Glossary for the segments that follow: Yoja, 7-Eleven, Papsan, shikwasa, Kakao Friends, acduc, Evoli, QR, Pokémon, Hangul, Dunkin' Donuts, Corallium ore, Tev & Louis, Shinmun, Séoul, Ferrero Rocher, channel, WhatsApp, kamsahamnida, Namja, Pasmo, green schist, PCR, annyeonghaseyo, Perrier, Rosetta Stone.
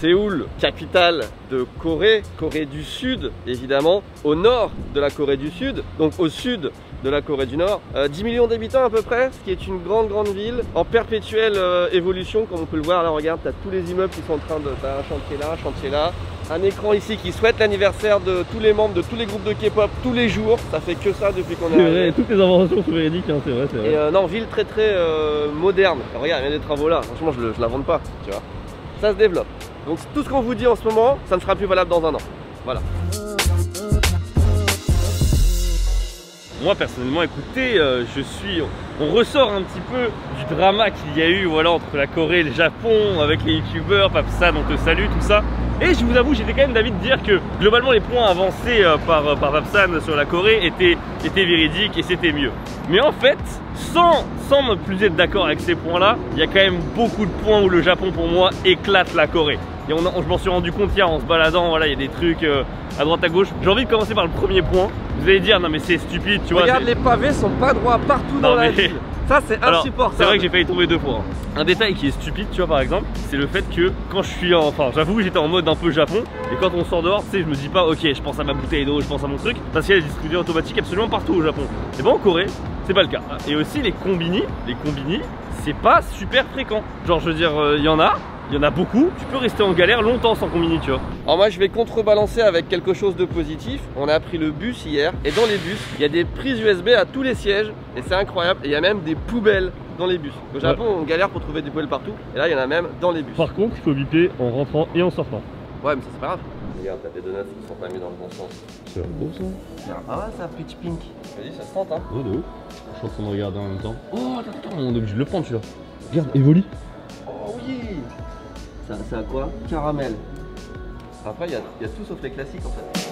Séoul, capitale de Corée, Corée du Sud évidemment, au nord de la Corée du Sud, donc au sud de la Corée du Nord. 10 millions d'habitants à peu près, ce qui est une grande ville en perpétuelle évolution, comme on peut le voir. Là regarde, tu as tous les immeubles qui sont en train de... T'as un chantier là, un écran ici qui souhaite l'anniversaire de tous les membres de tous les groupes de K-pop tous les jours. Ça fait que ça depuis qu'on est arrivé. C'est vrai, toutes les inventions sont véridiques, hein, c'est vrai, c'est vrai. Et non, ville très moderne. Alors, regarde, il y a des travaux là, franchement je l'invente pas, tu vois. Ça se développe. Donc tout ce qu'on vous dit en ce moment, ça ne sera plus valable dans un an. Voilà. Moi personnellement, écoutez, on ressort un petit peu du drama qu'il y a eu, voilà, entre la Corée et le Japon, avec les youtubeurs, Papsan, on te salue, tout ça. Et je vous avoue, j'étais quand même d'avis de dire que globalement les points avancés par Papsan sur la Corée étaient véridiques et c'était mieux. Mais en fait, sans ne plus être d'accord avec ces points-là, il y a quand même beaucoup de points où le Japon pour moi éclate la Corée. Et je m'en suis rendu compte hier en se baladant, voilà, il y a des trucs à droite à gauche. J'ai envie de commencer par le premier point. Vous allez dire non mais c'est stupide, tu vois. Regarde, les pavés sont pas droits partout dans la ville. Ça c'est insupportable. C'est vrai que j'ai failli tomber deux fois. Un détail qui est stupide, tu vois, par exemple, c'est le fait que quand je suis enfin, j'avoue que j'étais en mode un peu Japon, et quand on sort dehors, tu sais, je me dis pas ok, je pense à ma bouteille d'eau, je pense à mon truc, parce qu'il y a des distributeurs automatiques absolument partout au Japon. Et ben en Corée, c'est pas le cas. Et aussi les combini, c'est pas super fréquent. Genre, je veux dire, il y en a beaucoup, tu peux rester en galère longtemps sans combini, tu vois. Alors moi je vais contrebalancer avec quelque chose de positif. On a pris le bus hier et dans les bus il y a des prises USB à tous les sièges et c'est incroyable, et il y a même des poubelles dans les bus. Au Japon, ouais, on galère pour trouver des poubelles partout, et là il y en a même dans les bus. Par contre il faut biper en rentrant et en sortant. Ouais mais ça c'est pas grave. Regarde, t'as des donuts qui sont pas mis dans le bon sens. C'est un beau ça. Ah ouais, ça pitch pink. Vas-y, ça se tente hein. Oh de ouf. Je suis en train de regarder en même temps. Oh attends, on est obligé de le prendre celui-là. Regarde, Evoli. Oh oui. C'est à quoi? Caramel. Après, il y a tout sauf les classiques en fait.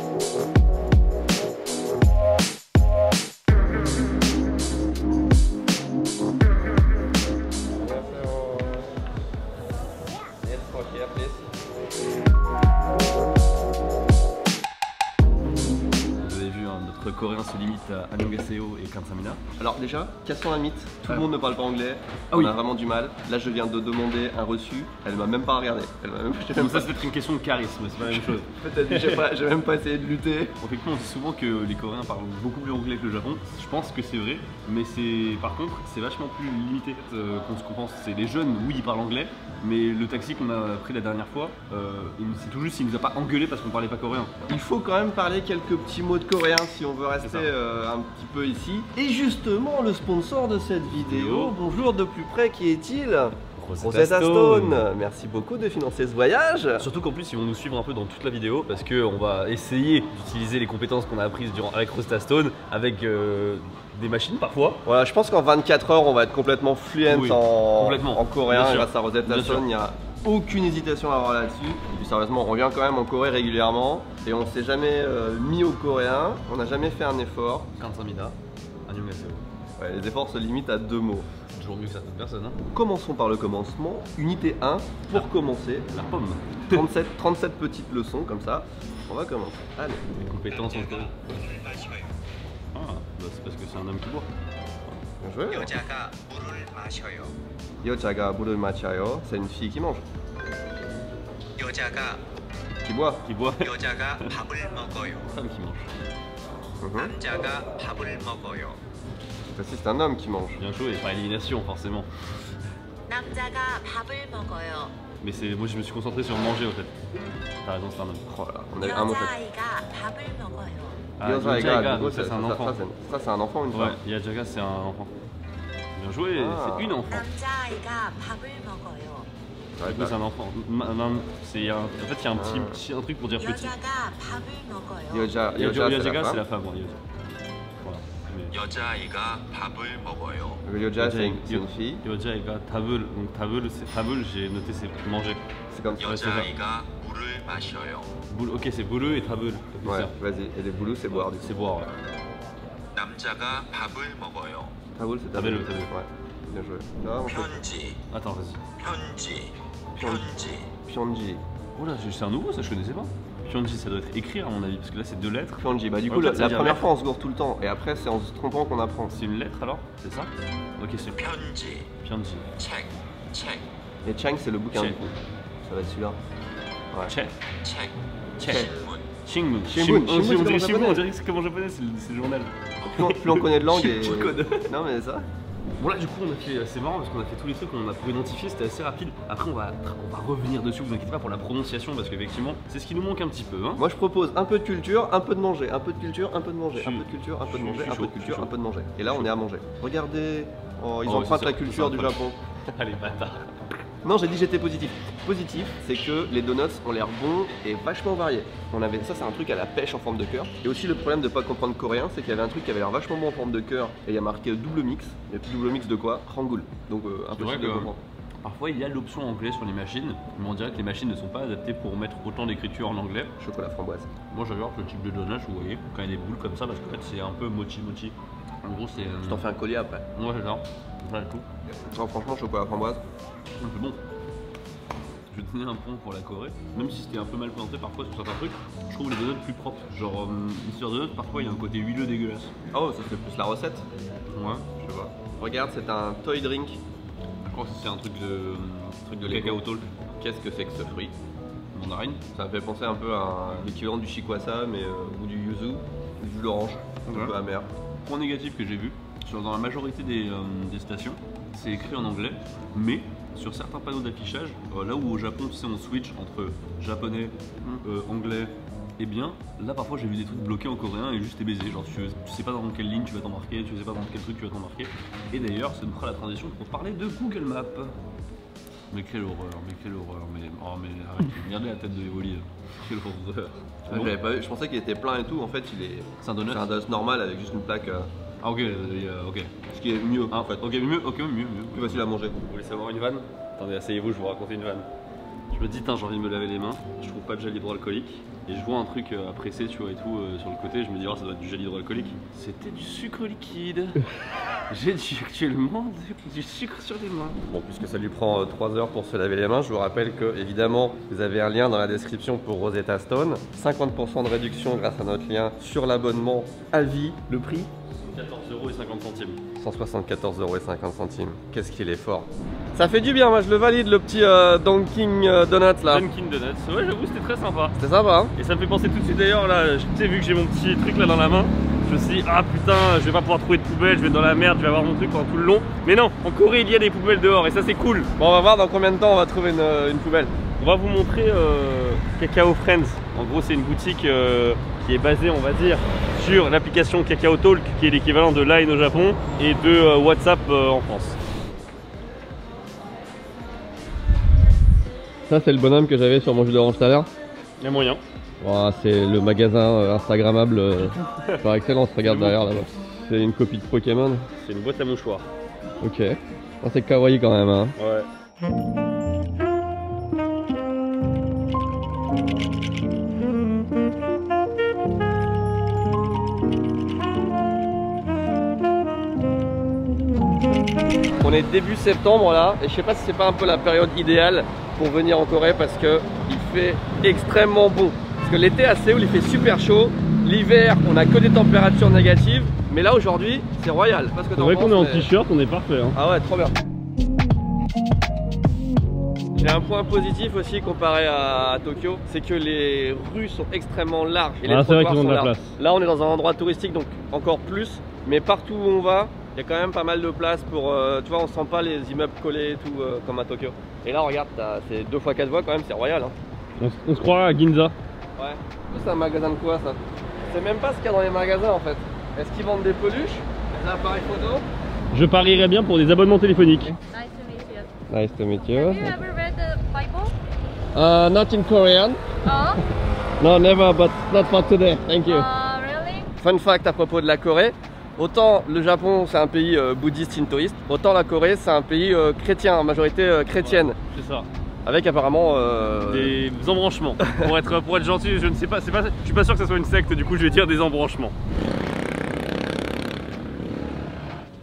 Vous avez vu, hein, notre coréen se limite à annyeonghaseyo et kamsahamnida. Alors déjà, cassons un mythe, tout le monde ne parle pas anglais, on a vraiment du mal. Là je viens de demander un reçu, elle m'a même pas regardé. Ça c'est peut-être une question de charisme, c'est pas la même chose. Peut-être, j'ai même pas essayé de lutter. Effectivement, on dit souvent que les Coréens parlent beaucoup plus anglais que le Japon, je pense que c'est vrai, mais par contre c'est vachement plus limité qu'on pense. C'est les jeunes, oui ils parlent anglais, mais le taxi qu'on a pris la dernière fois, c'est tout juste, il nous a pas engueulé parce qu'on parlait pas coréen. Il faut quand même parler quelques petits mots de coréen si on veut rester un petit peu ici. Et justement, le sponsor de cette vidéo, bonjour de plus près, qui est-il? Rosetta Stone. Merci beaucoup de financer ce voyage. Surtout qu'en plus ils vont nous suivre un peu dans toute la vidéo, parce qu'on va essayer d'utiliser les compétences qu'on a apprises avec Rosetta Stone, avec des machines parfois. Voilà, je pense qu'en 24 heures on va être complètement fluent en coréen grâce à Rosetta Stone. Il n'y a aucune hésitation à avoir là-dessus. Et puis sérieusement, on revient quand même en Corée régulièrement et on s'est jamais mis au coréen, on n'a jamais fait un effort. Kamsahamnida, annyeonghaseyo. Ouais, les efforts se limitent à deux mots. C'est toujours mieux que certaines personnes, hein. Commençons par le commencement. Unité 1, pour commencer. La pomme. 37 petites leçons, comme ça. On va commencer. Allez. Les compétences en coréen. Ah, bah c'est parce que c'est un homme qui boit. Bien joué. Yojaga burul machayo. C'est une fille qui mange. Yojaga. Qui boit. Qui boit. Yojaga 밥을 먹어요. Femme qui mange. 남자가 밥을 먹어요. C'est un homme qui mange. Bien joué, par élimination forcément. Mais moi je me suis concentré sur manger en fait. T'as raison, c'est un homme. Oh là, on a eu un mot. Yojaga, ça c'est un enfant. Ça c'est un enfant ou une femme? Ouais, Yojaga c'est un enfant. Bien joué, c'est une enfant. Du coup c'est un enfant. En fait il y a un petit truc pour dire petit. Yojaga c'est la femme. 여자아이가 밥을 먹어요. 여자 c'est une fille. 여자아이가 밥을, donc 밥을 c'est 밥을, j'ai noté c'est manger. C'est comme ça. 여자아이가 물을 마셔요. 물, OK, c'est 물을 et 밥을. Ouais, vas-y. Et le bulu c'est boire. C'est boire. 남자가 밥을 먹어요. 밥을 c'est 밥을. Ouais. Bien joué. 편지. Attends, vas-y. 편지. 편지. 편지. Oh là, c'est un nouveau, ça je connaissais pas. Pyonji, ça doit être écrire à mon avis, parce que là c'est deux lettres. Pyonji, bah du coup la première fois on se gourre tout le temps, et après c'est en se trompant qu'on apprend. C'est une lettre alors? C'est ça? Ok, c'est Pyonji. Pyonji. Cheng. Et Cheng c'est le bouquin du coup. Ça va être celui-là. Check. Check. Shinmun. On dirait que c'est comme en japonais, c'est le journal. Plus on connaît de langue et... Non mais ça. Bon là du coup on a fait, c'est marrant parce qu'on a fait tous les trucs qu'on a pour identifier, c'était assez rapide. Après on va revenir dessus, vous inquiétez pas pour la prononciation parce qu'effectivement c'est ce qui nous manque un petit peu hein. Moi je propose un peu de culture, un peu de manger, un peu de culture, un peu de manger, un peu de culture, un peu de manger, un peu de culture, un peu de manger. Et là on est à manger. Regardez, oh, ils empruntent la culture du Japon. Allez bâtard. Non j'ai dit j'étais positif. Positif c'est que les donuts ont l'air bons et vachement variés. On avait ça, c'est un truc à la pêche en forme de cœur. Et aussi le problème de pas comprendre coréen, c'est qu'il y avait un truc qui avait l'air vachement bon en forme de cœur et il y a marqué double mix. Et puis double mix de quoi? Hangul. Donc impossible de comprendre. Parfois il y a l'option anglais sur les machines, mais on dirait que les machines ne sont pas adaptées pour mettre autant d'écriture en anglais. Chocolat framboise. Moi j'adore le type de donut, vous voyez, quand il y a des boules comme ça parce qu'en fait c'est un peu mochi-mochi. En gros c'est... Je t'en fais un collier après. Moi j'adore. Non, franchement chocolat framboise. C'est bon. Je tenais un point pour la Corée, même si c'était un peu mal présenté parfois sur certains trucs, je trouve les donuts plus propres. Genre, sur les donuts, parfois il y a un côté huileux dégueulasse. Ah oh, ça fait plus la recette. Ouais, je sais pas. Regarde, c'est un toy drink. Je crois que c'est un truc de KakaoTalk. Qu'est-ce que c'est que ce fruit? Mandarine. Ça fait penser un peu à l'équivalent du shikwasa, mais ou du yuzu, ou de l'orange, un peu amer. Point négatif que j'ai vu, dans la majorité des stations, c'est écrit en anglais, mais sur certains panneaux d'affichage, là où au Japon tu sais on switch entre japonais, anglais, et bien là parfois j'ai vu des trucs bloqués en coréen et juste t'es baisé, genre tu sais pas dans quelle ligne tu vas t'embarquer, tu sais pas dans quel truc tu vas t'embarquer. Et d'ailleurs ça nous fera la transition pour parler de Google Maps. Mais quelle horreur, mais arrête, regardez la tête de Evoli, quelle horreur. Ouais, j'avais pas vu, je pensais qu'il était plein et tout, en fait il est... C'est un donut normal avec juste une plaque... Ah ok, ok. Ce qui est mieux en fait. Ok, mieux, ok, mieux. Plus facile à manger. Vous voulez savoir une vanne? Attendez, asseyez-vous, je vous raconte une vanne. Je me dis, tiens, j'ai envie de me laver les mains, je trouve pas de gel hydroalcoolique. Et je vois un truc à presser, tu vois, et tout, sur le côté, je me dis, oh, ça doit être du gel hydroalcoolique. C'était du sucre liquide. J'ai actuellement du sucre sur les mains. Bon, puisque ça lui prend 3 heures pour se laver les mains, je vous rappelle que, évidemment, vous avez un lien dans la description pour Rosetta Stone. 50% de réduction grâce à notre lien sur l'abonnement à vie. Le prix 14,50 €. 174,50 €. Qu'est-ce qu'il est fort. Ça fait du bien, moi je le valide, le petit Dunkin' Donuts là. Dunkin' Donuts, ouais j'avoue c'était très sympa. C'était sympa hein. Et ça me fait penser tout de suite d'ailleurs là, tu sais vu que j'ai mon petit truc là dans la main, je me suis dit ah putain je vais pas pouvoir trouver de poubelle, je vais être dans la merde, je vais avoir mon truc pendant tout le long. Mais non, en Corée il y a des poubelles dehors et ça c'est cool. Bon on va voir dans combien de temps on va trouver une poubelle. On va vous montrer Kakao Friends. En gros c'est une boutique qui est basée on va dire sur l'application KakaoTalk qui est l'équivalent de Line au Japon et de WhatsApp en France. Ça c'est le bonhomme que j'avais sur mon jus d'orange tout à l'heure. Il y a moyen. Oh, c'est le magasin instagrammable par excellence, regarde derrière là-bas. C'est une copie de Pokémon. C'est une boîte à mouchoirs. Ok. Oh, c'est kawaii quand même hein. Ouais. On est début septembre là et je sais pas si c'est pas un peu la période idéale pour venir en Corée parce que il fait extrêmement beau. Parce que l'été à Séoul il fait super chaud, l'hiver on a que des températures négatives, mais là aujourd'hui c'est royal. C'est vrai qu'on est en t-shirt, on est parfait. Hein. Ah ouais, trop bien. J'ai un point positif aussi comparé à Tokyo, c'est que les rues sont extrêmement larges et les trottoirs sont larges. Là on est dans un endroit touristique donc encore plus, mais partout où on va, il y a quand même pas mal de place pour, tu vois on sent pas les immeubles collés et tout comme à Tokyo. Et là regarde, c'est 2x4 voies quand même, c'est royal hein. On se croirait à Ginza. Ouais, c'est un magasin de quoi ça? C'est même pas ce qu'il y a dans les magasins en fait. Est-ce qu'ils vendent des peluches? Des appareils photo? Je parierais bien pour des abonnements téléphoniques. Nice to meet you. Nice to meet you. Have you ever read the Bible? Not in Korean. Oh? No, never, but not for today, thank you. Really? Fun fact à propos de la Corée. Autant le Japon c'est un pays bouddhiste shintoïste, autant la Corée c'est un pays chrétien, en majorité chrétienne. Ouais, c'est ça. Avec apparemment des embranchements. Pour être gentil, je ne sais pas, je suis pas sûr que ça soit une secte, du coup je vais dire des embranchements.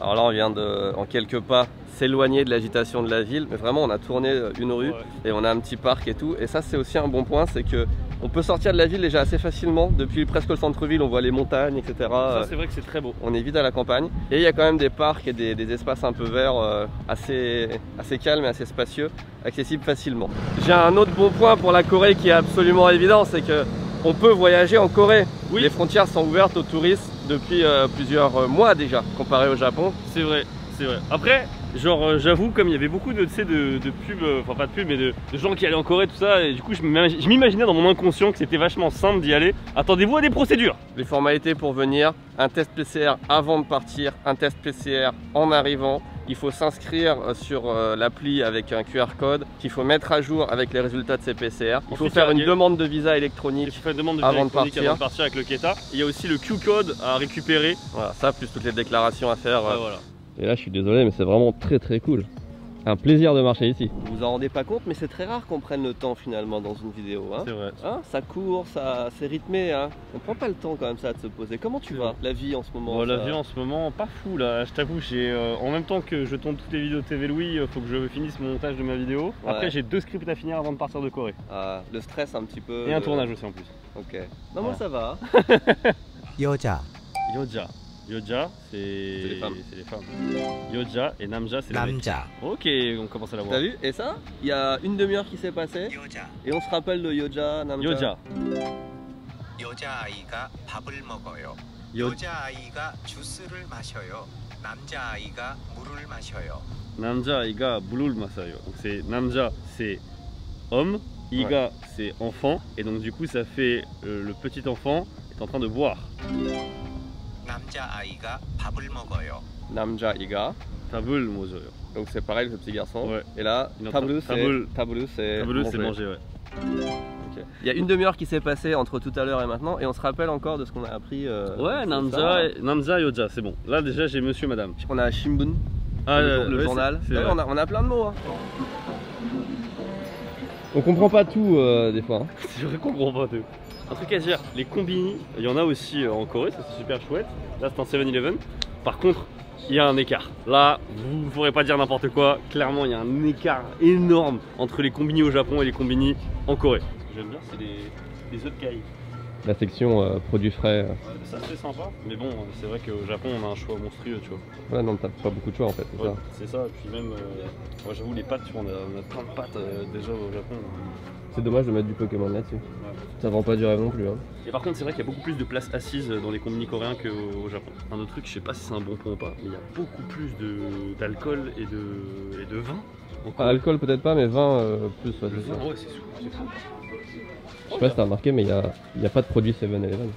Alors là on vient de, en quelques pas, s'éloigner de l'agitation de la ville, mais vraiment on a tourné une rue et on a un petit parc et tout. Et ça c'est aussi un bon point, c'est que On peut sortir de la ville déjà assez facilement. Depuis presque le centre-ville, on voit les montagnes, etc. Ça, c'est vrai que c'est très beau. On est vite à la campagne. Et il y a quand même des parcs et des espaces un peu verts, assez calmes et assez spacieux, accessibles facilement. J'ai un autre bon point pour la Corée qui est absolument évident, c'est qu'on peut voyager en Corée. Oui. Les frontières sont ouvertes aux touristes depuis plusieurs mois déjà, comparé au Japon. C'est vrai, c'est vrai. Après, genre j'avoue, comme il y avait beaucoup de pubs, enfin pas de pubs, mais de gens qui allaient en Corée, tout ça, et du coup je m'imaginais dans mon inconscient que c'était vachement simple d'y aller. Attendez-vous à des procédures. Les formalités pour venir, un test PCR avant de partir, un test PCR en arrivant. Il faut s'inscrire sur l'appli avec un QR code qu'il faut mettre à jour avec les résultats de ces PCR. Il faut faire une demande de visa électronique avant de partir avec le Keta. Il y a aussi le Q-code à récupérer. Voilà, ça plus toutes les déclarations à faire. Ouais, voilà. Et là je suis désolé mais c'est vraiment très très cool. Un plaisir de marcher ici. Vous vous en rendez pas compte mais c'est très rare qu'on prenne le temps finalement dans une vidéo. Hein. C'est vrai. Hein, ça court, ça, c'est rythmé. Hein. On prend pas le temps quand même ça de se poser. Comment tu vas? La vie en ce moment La vie en ce moment, pas fou là. Je t'avoue, en même temps que je tourne toutes les vidéos de TV Louis, faut que je finisse mon montage de ma vidéo. Ouais. Après j'ai 2 scripts à finir avant de partir de Corée. Ah, le stress un petit peu. Et un tournage aussi en plus. Ok. Non moi ça va. Yoja. Yoja. Yoja, c'est les femmes. Yoja et Namja, c'est les mecs. Ok, on commence à la voir. T'as vu? Et ça, il y a une demi-heure qui s'est passée. Yoja. Et on se rappelle de Yoja, Namja. Yoja. Yoja 아이가 밥을 먹어요. Yoja 아이가 주스를 마셔요. Namja 아이가 물을 마셔요. Namja 아이가 물을 마셔요. Donc c'est Namja, c'est homme, Iga, c'est enfant, et donc du coup ça fait le petit enfant est en train de boire. 남자아이가 밥을 먹어요. 남자아이가 밥을 먹어요. Donc c'est pareil le petit garçon. Ouais. Et là, tablu c'est manger. Ouais. Okay. Il y a une demi-heure qui s'est passée entre tout à l'heure et maintenant et on se rappelle encore de ce qu'on a appris. Ouais, Namja Yoja, c'est bon. Là déjà j'ai monsieur madame. On a Shimbun, le journal. Ouais, on a plein de mots. Hein. On comprend pas tout des fois. Hein. C'est vrai qu'on comprend pas tout. Un truc à dire, les combini, il y en a aussi en Corée, ça c'est super chouette. Là c'est un 7-Eleven. Par contre, il y a un écart. Là, vous ne pourrez pas dire n'importe quoi. Clairement, il y a un écart énorme entre les combini au Japon et les combini en Corée. J'aime bien, c'est des œufs de caille. La section produits frais. Ça c'est sympa, mais bon, c'est vrai qu'au Japon on a un choix monstrueux, tu vois. Ouais, non, t'as pas beaucoup de choix en fait, c'est ça. C'est ça, et puis même, moi j'avoue, les pâtes, tu vois, on a plein de pâtes déjà au Japon. C'est dommage de mettre du Pokémon là-dessus. Ouais. Ça vend pas du rêve non plus. Hein. Et par contre, c'est vrai qu'il y a beaucoup plus de places assises dans les combini coréens qu'au Japon. Un autre truc, je sais pas si c'est un bon point ou pas, mais il y a beaucoup plus d'alcool et de vin. Ah, alcool peut-être pas, mais vin plus, ouais, c'est ça. Ouais, c'est fou. Je sais pas si t'as remarqué, mais il n'y a pas de produits 7-Eleven.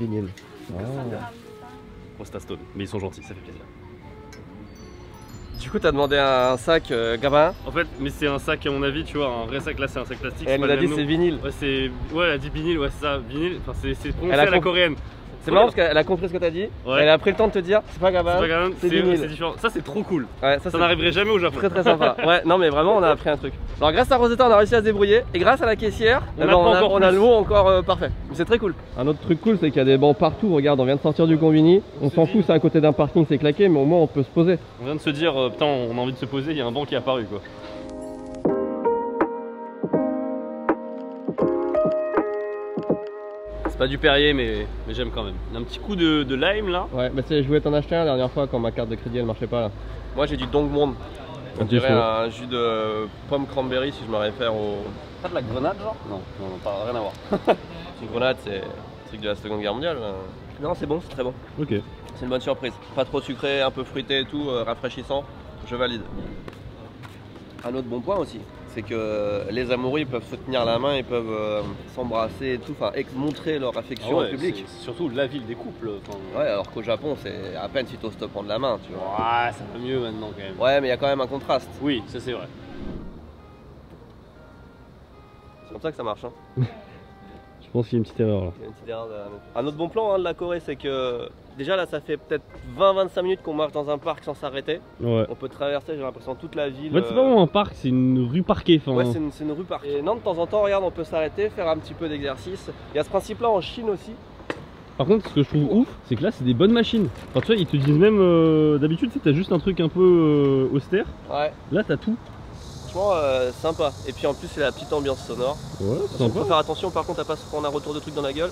Vinyle. Rosetta Stone. Mais ils sont gentils, ça fait plaisir. Du coup, t'as demandé un sac gamin. En fait, mais c'est un sac à mon avis, tu vois, un vrai sac là, c'est un sac plastique. Elle a dit c'est vinyle. Ouais, elle a dit vinyle, ouais, c'est ça, vinyle. Enfin, c'est prononcé à la coréenne. C'est marrant parce qu'elle a compris ce que t'as dit. Ouais. Elle a pris le temps de te dire c'est pas grave, c'est différent. Ça c'est trop cool. Ouais, ça n'arriverait jamais au Japon. Très très sympa. Ouais, non mais vraiment on a appris un truc. Alors grâce à Rosetta on a réussi à se débrouiller et grâce à la caissière on a le mot encore parfait. C'est très cool. Un autre truc cool c'est qu'il y a des bancs partout. Regarde, on vient de sortir du combini. On s'en fout, c'est à côté d'un parking, c'est claqué, mais au moins on peut se poser. On vient de se dire putain on a envie de se poser, il y a un banc qui est apparu quoi. C'est pas du Perrier, mais j'aime quand même. Un petit coup de lime là. Ouais, bah je voulais t'en acheter un la dernière fois quand ma carte de crédit elle marchait pas là. Moi j'ai du Dongmon. On dirait un jus de pomme cranberry si je me réfère au. Pas de la grenade genre? Non, non, pas rien à voir. Une grenade c'est un truc de la Seconde Guerre mondiale. Mais... Non, c'est bon, c'est très bon. Ok. C'est une bonne surprise. Pas trop sucré, un peu fruité et tout, rafraîchissant. Je valide. Un autre bon point aussi. C'est que les amoureux ils peuvent se tenir la main, ils peuvent s'embrasser et tout, enfin montrer leur affection au public. Surtout la ville des couples. Ouais, alors qu'au Japon c'est à peine si t'oses te prendre la main, tu vois. Ouais, ça va mieux maintenant quand même. Ouais, mais il y a quand même un contraste. Oui, ça c'est vrai. C'est comme ça que ça marche. Hein. Je pense qu'il y a une petite erreur là. Il y a une petite erreur de... Un autre bon plan hein, de la Corée, c'est que déjà là ça fait peut-être 20-25 minutes qu'on marche dans un parc sans s'arrêter. Ouais. On peut traverser, j'ai l'impression, toute la ville. En fait, c'est pas vraiment un parc, c'est une rue parquée. Fin... Ouais, c'est une rue parquée. Et non, de temps en temps, regarde, on peut s'arrêter, faire un petit peu d'exercice. Il y a ce principe là en Chine aussi. Par contre, ce que je trouve ouf, c'est que là, c'est des bonnes machines. Enfin, tu vois, ils te disent même d'habitude, tu sais, t'as juste un truc un peu austère. Ouais. Là, t'as tout. franchement sympa. Et puis en plus c'est la petite ambiance sonore. Ouais, sympa. Faut faire attention par contre à pas se prendre un retour de truc dans la gueule.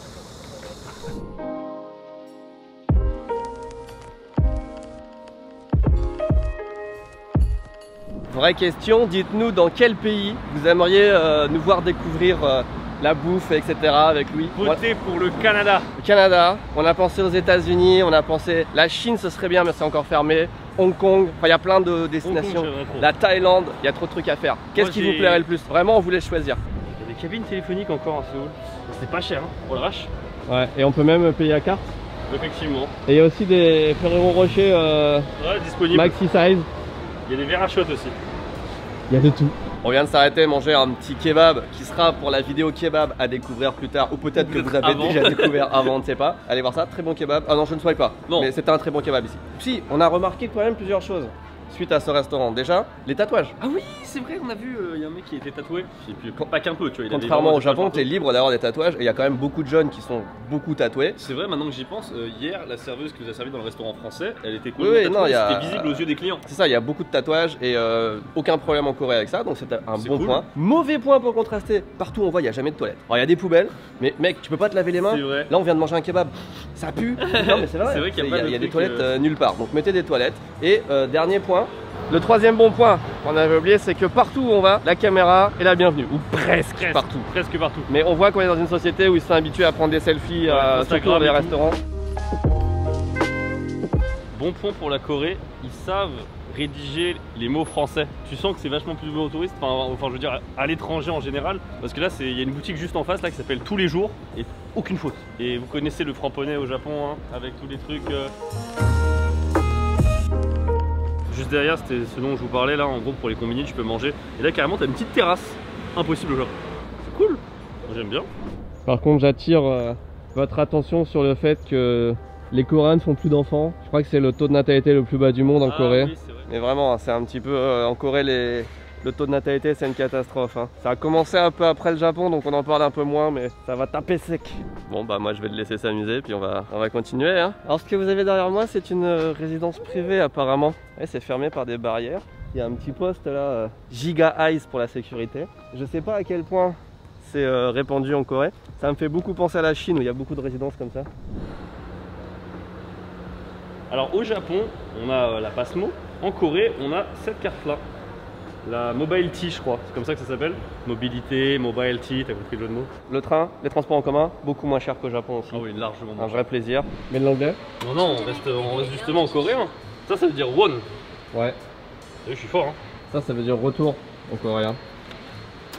Vraie question, dites-nous dans quel pays vous aimeriez nous voir découvrir la bouffe, etc. avec Louis. Votez pour le Canada. Le Canada, on a pensé aux États-Unis, on a pensé la Chine, ce serait bien mais c'est encore fermé. Hong Kong, enfin il y a plein de destinations. La Thaïlande, il y a trop de trucs à faire. Qu'est-ce qui vous plairait le plus? Vraiment on voulait choisir. Il y a des cabines téléphoniques encore en Séoul. C'est pas cher, hein, pour la vache. Ouais, et on peut même payer à carte. Effectivement. Et il y a aussi des Ferrero Rocher ouais, disponibles. Maxi Size. Il y a des verres à shot aussi. Il y a de tout. On vient de s'arrêter manger un petit kebab qui sera pour la vidéo kebab à découvrir plus tard, ou peut-être que vous avez déjà découvert avant, on ne sait pas. Allez voir ça, très bon kebab. Ah non, je ne souhaite pas, non. Mais c'était un très bon kebab ici. Si, on a remarqué quand même plusieurs choses suite à ce restaurant. Déjà, les tatouages. Ah oui, c'est vrai, on a vu, il y a un mec qui était tatoué. Et puis, pas qu'un peu, tu vois. Il contrairement au Japon, tu es libre d'avoir des tatouages et il y a quand même beaucoup de jeunes qui sont beaucoup tatoués. C'est vrai, maintenant que j'y pense, hier, la serveuse qui nous a servi dans le restaurant français, elle était cool. Oui, non, c'était visible aux yeux des clients. C'est ça, il y a beaucoup de tatouages et aucun problème en Corée avec ça, donc c'est un bon point. Mauvais point pour contraster, partout on voit, il n'y a jamais de toilettes. Alors, il y a des poubelles, mais mec, tu peux pas te laver les mains. Vrai. Là, on vient de manger un kebab, ça pue. Non, mais c'est vrai qu'il y a des toilettes nulle part. Donc, mettez des toilettes. Et dernier point. Le troisième bon point qu'on avait oublié, c'est que partout où on va, la caméra est la bienvenue. Ou presque partout. Presque partout. Mais on voit qu'on est dans une société où ils sont habitués à prendre des selfies surtout dans les restaurants. Bon point pour la Corée, ils savent rédiger les mots français. Tu sens que c'est vachement plus beau aux touristes, enfin je veux dire à l'étranger en général, parce que là il y a une boutique juste en face là qui s'appelle Tous les jours et aucune faute. Et vous connaissez le framponnet au Japon hein, avec tous les trucs... Juste derrière, c'était ce dont je vous parlais là, en gros pour les combinés, tu peux manger. Et là carrément, t'as une petite terrasse, impossible au Japon. C'est cool, j'aime bien. Par contre, j'attire votre attention sur le fait que les Coréens ne font plus d'enfants. Je crois que c'est le taux de natalité le plus bas du monde en Corée. Oui, c'est vrai. Mais vraiment, c'est un petit peu, en Corée, le taux de natalité c'est une catastrophe. Hein. Ça a commencé un peu après le Japon, donc on en parle un peu moins, mais ça va taper sec. Bon bah moi je vais te laisser s'amuser, puis on va continuer. Hein. Alors ce que vous avez derrière moi, c'est une résidence privée apparemment. Et c'est fermé par des barrières. Il y a un petit poste là, Giga Eyes pour la sécurité. Je sais pas à quel point c'est répandu en Corée. Ça me fait beaucoup penser à la Chine où il y a beaucoup de résidences comme ça. Alors au Japon, on a la Pasmo. En Corée, on a cette carte là. La Mobility, je crois, c'est comme ça que ça s'appelle. Mobilité, Mobility, t'as compris le jeu de mots. Le train, les transports en commun, beaucoup moins cher qu'au Japon aussi. Ah oui, largement. Un vrai plaisir. Mais l'anglais? Non, non, on reste justement en coréen. Ça, ça veut dire won. Ouais. Je suis fort, hein. Ça veut dire retour en coréen.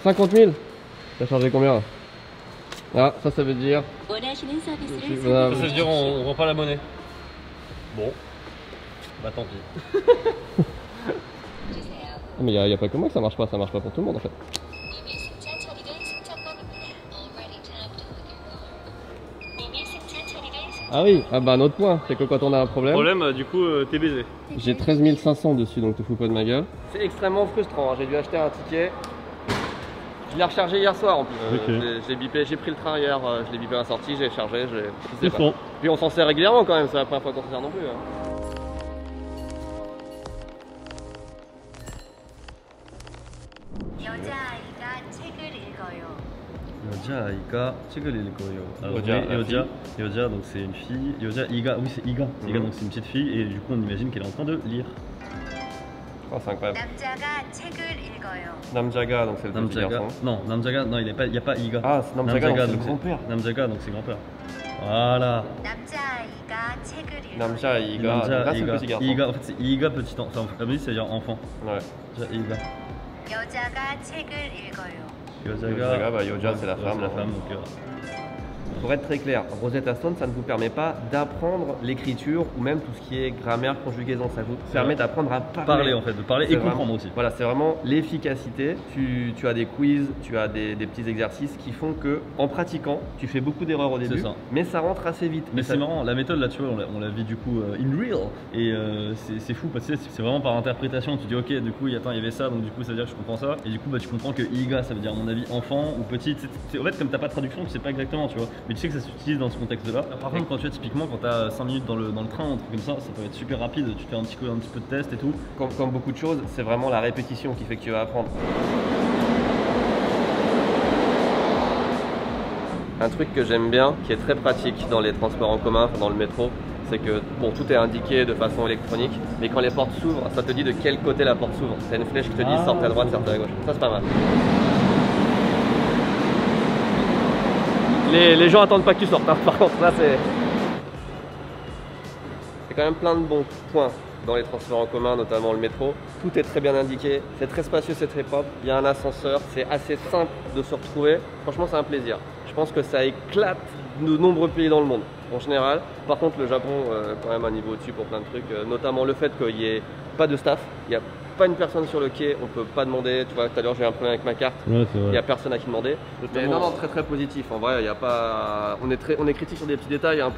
50 000. T'as chargé combien là? Ah, ça veut dire. Ça veut dire on rend pas la monnaie. Bon. Bah tant pis. Mais il n'y a pas que moi que ça marche pas pour tout le monde en fait. Ah oui, ah bah un autre point, c'est que quand on a un problème... du coup, t'es baisé. J'ai 13 500 dessus, donc te fous pas de ma gueule. C'est extrêmement frustrant, hein. J'ai dû acheter un ticket. Je l'ai rechargé hier soir en plus. J'ai pris le train hier, je l'ai bipé à la sortie, j'ai chargé, je sais pas. Puis on s'en sert régulièrement quand même, c'est la première fois qu'on s'en sert non plus. Hein. Yoja, Iga, Yoja, donc c'est une fille. Yoja, Iga, oui c'est Iga. Iga donc c'est une petite fille et du coup on imagine qu'elle est en train de lire. Oh c'est incroyable. Namjaga, donc c'est le petit garçon. Non, Namjaga, non il n'y a pas Iga. Ah, c'est Namjaga, donc c'est grand-père. Namjaga, donc c'est grand-père. Voilà. Namja, Iga, c'est le petit garçon. Iga, en fait c'est Iga petit enfant. Comme dit, ça veut dire enfant. Ouais. Iga. Yojaga, bah Yoja c'est la femme. Pour être très clair, Rosetta Stone ça ne vous permet pas d'apprendre l'écriture ou même tout ce qui est grammaire, conjugaison, ça vous permet d'apprendre à parler en fait, de parler et comprendre aussi. Voilà, c'est vraiment l'efficacité. Tu as des quiz, tu as des petits exercices qui font que en pratiquant, tu fais beaucoup d'erreurs au début, mais ça rentre assez vite. Mais c'est marrant, la méthode là tu vois, on la vit du coup in real et c'est fou parce que c'est vraiment par interprétation, tu dis ok du coup attends, il y avait ça donc du coup ça veut dire que je comprends ça et du coup bah tu comprends que Iga ça veut dire à mon avis enfant ou petite. En fait comme t'as pas de traduction, tu sais pas exactement tu vois. Mais tu sais que ça s'utilise dans ce contexte-là. Par contre, quand tu es typiquement, quand tu as 5 minutes dans le train, un truc comme ça, ça peut être super rapide. Tu fais un petit peu de test et tout. Comme beaucoup de choses, c'est vraiment la répétition qui fait que tu vas apprendre. Un truc que j'aime bien, qui est très pratique dans les transports en commun, dans le métro, c'est que bon, tout est indiqué de façon électronique, mais quand les portes s'ouvrent, ça te dit de quel côté la porte s'ouvre. C'est une flèche qui te dit sortez à droite, sortez à gauche. Ça c'est pas mal. Les gens attendent pas que tu sortes, hein. Par contre là c'est quand même plein de bons points dans les transports en commun, notamment le métro. Tout est très bien indiqué, c'est très spacieux, c'est très propre, il y a un ascenseur, c'est assez simple de se retrouver. Franchement c'est un plaisir. Je pense que ça éclate de nombreux pays dans le monde en général. Par contre le Japon quand même un niveau au-dessus pour plein de trucs, notamment le fait qu'il n'y ait pas de staff, il n'y a pas une personne sur le quai, on peut pas demander, tu vois tout à l'heure j'ai un problème avec ma carte, ouais, il n'y a personne à qui demander. Mais non, très très positif, en vrai il n'y a pas, on est critique sur des petits détails hein,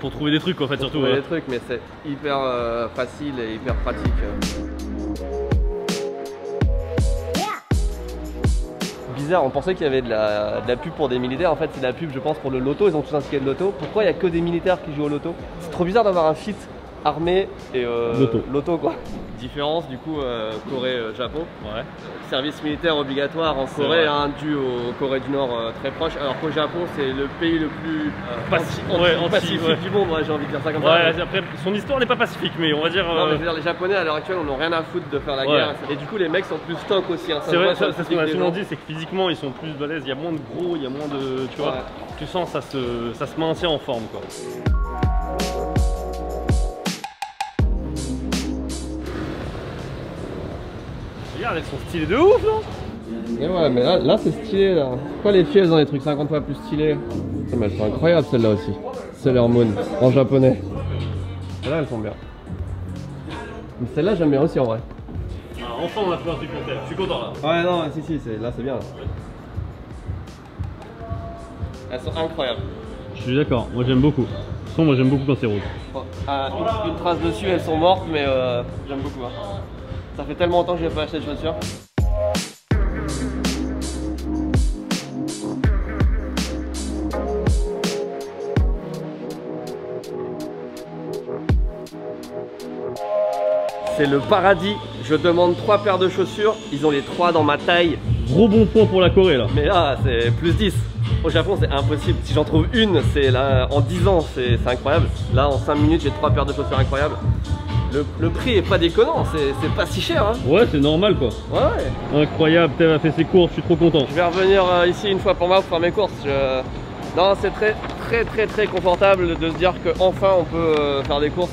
pour trouver des trucs en fait surtout. Des trucs, mais c'est hyper facile et hyper pratique. Bizarre, on pensait qu'il y avait de la pub pour des militaires, en fait c'est de la pub je pense pour le loto, ils ont tous un ticket de loto. Pourquoi il n'y a que des militaires qui jouent au loto? C'est trop bizarre d'avoir un fit armée et loto quoi. Différence du coup Corée-Japon, ouais. Service militaire obligatoire en Corée, hein, dû au Corée du Nord très proche, alors qu'au Japon c'est le pays le plus pacifique du monde, ouais, j'ai envie de dire ça comme ça. Ouais. Après son histoire n'est pas pacifique, mais on va dire... Non, mais je veux dire, les Japonais à l'heure actuelle on n'a rien à foutre de faire la guerre, et du coup les mecs sont plus tank aussi. Hein, c'est vrai, ça, ce qu'on a souvent dit, c'est que physiquement ils sont plus balèzes, il y a moins de gros, il y a moins de... Tu vois, tu sens ça se maintient en forme quoi. Regarde, elles sont stylées de ouf, non? Et ouais, mais là c'est stylé là. Pourquoi les filles elles ont des trucs 50 fois plus stylés? Putain, mais elles sont incroyables celles-là aussi. Sailor Moon, en japonais. Là elles sont bien. Mais celles-là j'aime bien aussi en vrai. Ah, enfin on a fait un truc pour elle, je suis content là. Ouais, non, si, là c'est bien là. Elles sont incroyables. Je suis d'accord, moi j'aime beaucoup. De toute façon, moi j'aime beaucoup quand c'est rose. Une trace dessus, elles sont mortes, mais j'aime beaucoup. Hein. Ça fait tellement longtemps que j'ai pas acheté de chaussures. C'est le paradis. Je demande 3 paires de chaussures. Ils ont les 3 dans ma taille. Gros bon point pour la Corée là. Mais là c'est plus 10. Au Japon c'est impossible. Si j'en trouve une, c'est là en 10 ans, c'est incroyable. Là en 5 minutes j'ai 3 paires de chaussures incroyables. Le prix est pas déconnant, c'est pas si cher hein. Ouais, c'est normal quoi. Ouais. Incroyable, Thème a fait ses courses, je suis trop content. Je vais revenir ici une fois pour moi pour faire mes courses. Non, c'est très confortable de se dire qu'enfin on peut faire des courses.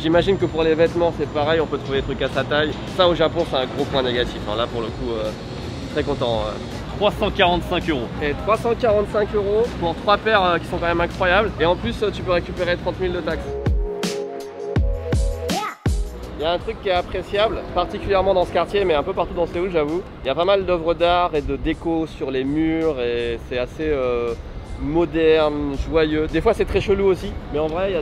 J'imagine que pour les vêtements c'est pareil, on peut trouver des trucs à sa taille. Ça au Japon c'est un gros point négatif, hein. Là pour le coup, très content. 345 €. Et 345 € pour 3 paires qui sont quand même incroyables. Et en plus tu peux récupérer 30 000 de taxes. Il y a un truc qui est appréciable, particulièrement dans ce quartier, mais un peu partout dans Séoul, j'avoue. Il y a pas mal d'œuvres d'art et de déco sur les murs et c'est assez moderne, joyeux. Des fois, c'est très chelou aussi, mais en vrai,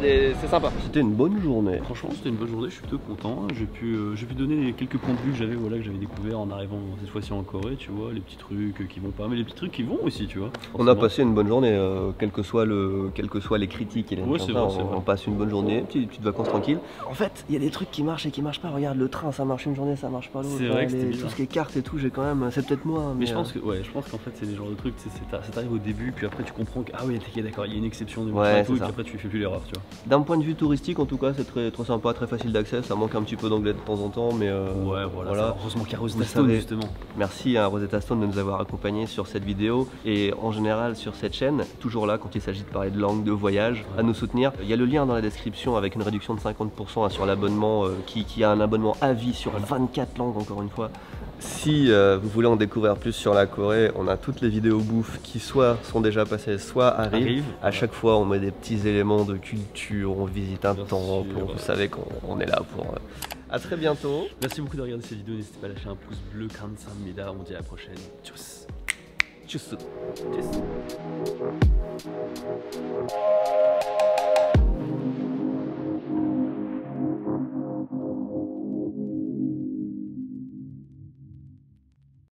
c'est sympa. C'était une bonne journée. Franchement, c'était une bonne journée, je suis plutôt content. J'ai pu donner quelques points de vue que j'avais découvert en arrivant cette fois-ci en Corée, tu vois, les petits trucs qui vont pas, mais les petits trucs qui vont aussi, tu vois. On a passé une bonne journée, quelles que soient les critiques et les on passe une bonne journée, petites vacances tranquilles. En fait, il y a des trucs qui marchent et qui marchent pas. Regarde, le train, ça marche une journée, ça marche pas l'autre. C'est vrai que c'était bizarre. Tout ce qui est carte et tout, j'ai quand même, c'est peut-être moi. Mais je pense que, ouais, je pense qu'en fait, c'est des genres de trucs, ça t'arrive au début, puis après tu comprends. Ah oui, d'accord, il y a une exception de machin et tout, et puis après tu fais plus l'erreur, tu vois. D'un point de vue touristique, en tout cas, c'est très sympa, très facile d'accès. Ça manque un petit peu d'anglais de temps en temps, mais ouais, voilà. Heureusement qu'il y a Rosetta Stone, justement. Merci à Rosetta Stone de nous avoir accompagnés sur cette vidéo et en général sur cette chaîne, toujours là quand il s'agit de parler de langue, de voyage, à nous soutenir. Il y a le lien dans la description avec une réduction de 50% sur l'abonnement qui a un abonnement à vie sur 24 langues, encore une fois. Si vous voulez en découvrir plus sur la Corée, on a toutes les vidéos bouffe qui soit sont déjà passées, soit arrivent. À chaque fois, on met des petits éléments de culture, on visite un temple, vous savez qu'on est là pour... À très bientôt. Merci beaucoup de regarder cette vidéo, n'hésitez pas à lâcher un pouce bleu, 감사합니다. On dit à la prochaine. Tchuss. Tchuss. Tchuss.